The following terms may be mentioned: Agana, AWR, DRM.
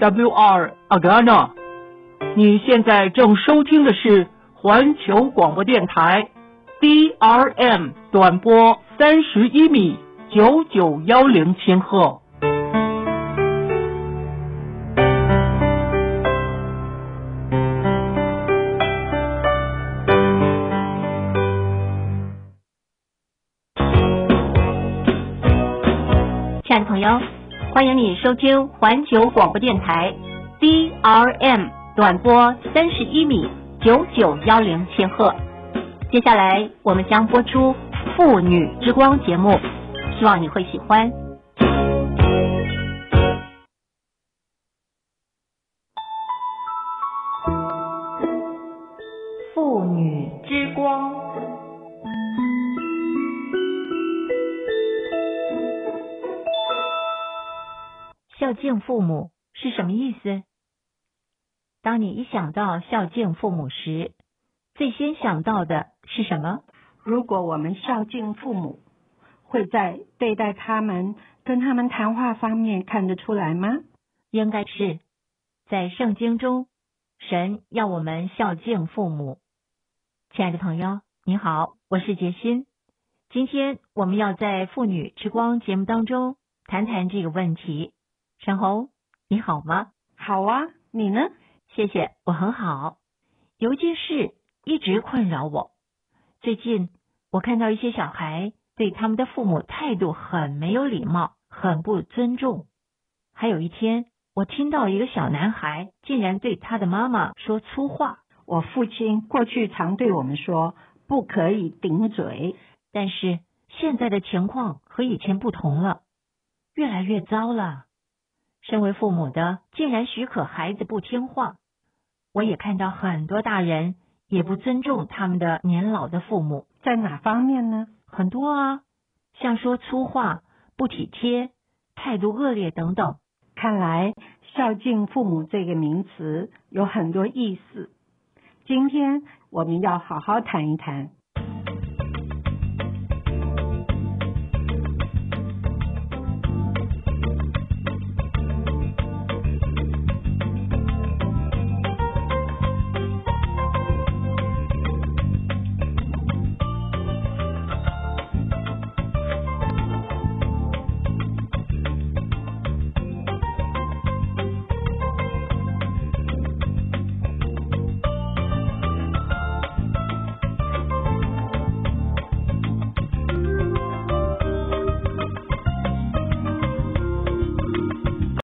AWR 阿格纳，你现在正收听的是环球广播电台 DRM 短波31米9910千赫。亲爱的朋友，欢迎你收听环球广播电台 DRM 短波31米9910千赫。接下来我们将播出妇女之光节目，希望你会喜欢。妇女之光，孝敬父母是什么意思？当你一想到孝敬父母时，最先想到的是什么？如果我们孝敬父母，会在对待他们、跟他们谈话方面看得出来吗？应该是。在圣经中，神要我们孝敬父母。亲爱的朋友，你好，我是杰欣。今天我们要在妇女之光节目当中谈谈这个问题。沈红，你好吗？好啊，你呢？谢谢，我很好。有一件事一直困扰我，最近我看到一些小孩对他们的父母态度很没有礼貌，很不尊重。还有一天，我听到一个小男孩竟然对他的妈妈说粗话。我父亲过去常对我们说，不可以顶嘴，但是现在的情况和以前不同了，越来越糟了。身为父母的，竟然许可孩子不听话。我也看到很多大人也不尊重他们的年老的父母。在哪方面呢？很多啊，像说粗话、不体贴、态度恶劣等等。看来孝敬父母这个名词有很多意思，今天我们要好好谈一谈。